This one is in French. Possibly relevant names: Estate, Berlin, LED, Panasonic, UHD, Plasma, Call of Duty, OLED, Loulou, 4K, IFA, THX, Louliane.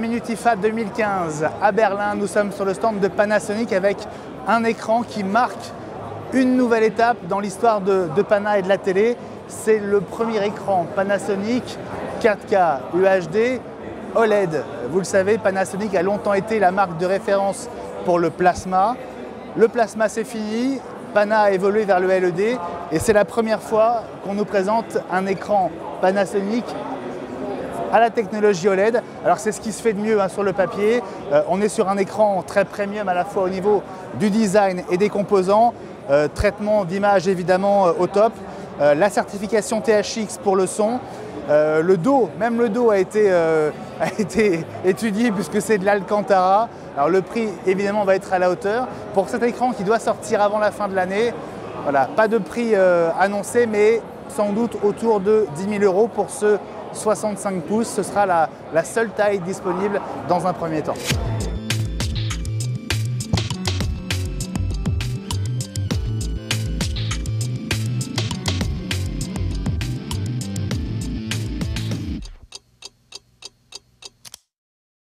Minute IFA 2015 à Berlin. Nous sommes sur le stand de Panasonic avec un écran qui marque une nouvelle étape dans l'histoire de Pana et de la télé. C'est le premier écran Panasonic 4K UHD OLED. Vous le savez, Panasonic a longtemps été la marque de référence pour le plasma. Le plasma, c'est fini. Pana a évolué vers le LED et c'est la première fois qu'on nous présente un écran Panasonic à la technologie OLED. Alors c'est ce qui se fait de mieux hein, sur le papier. On est sur un écran très premium à la fois au niveau du design et des composants. Traitement d'image évidemment au top. La certification THX pour le son. Le dos, même le dos a été étudié puisque c'est de l'Alcantara. Alors le prix évidemment va être à la hauteur. Pour cet écran qui doit sortir avant la fin de l'année, voilà, pas de prix annoncé mais sans doute autour de 10 000 € pour ce 65 pouces, ce sera la seule taille disponible dans un premier temps.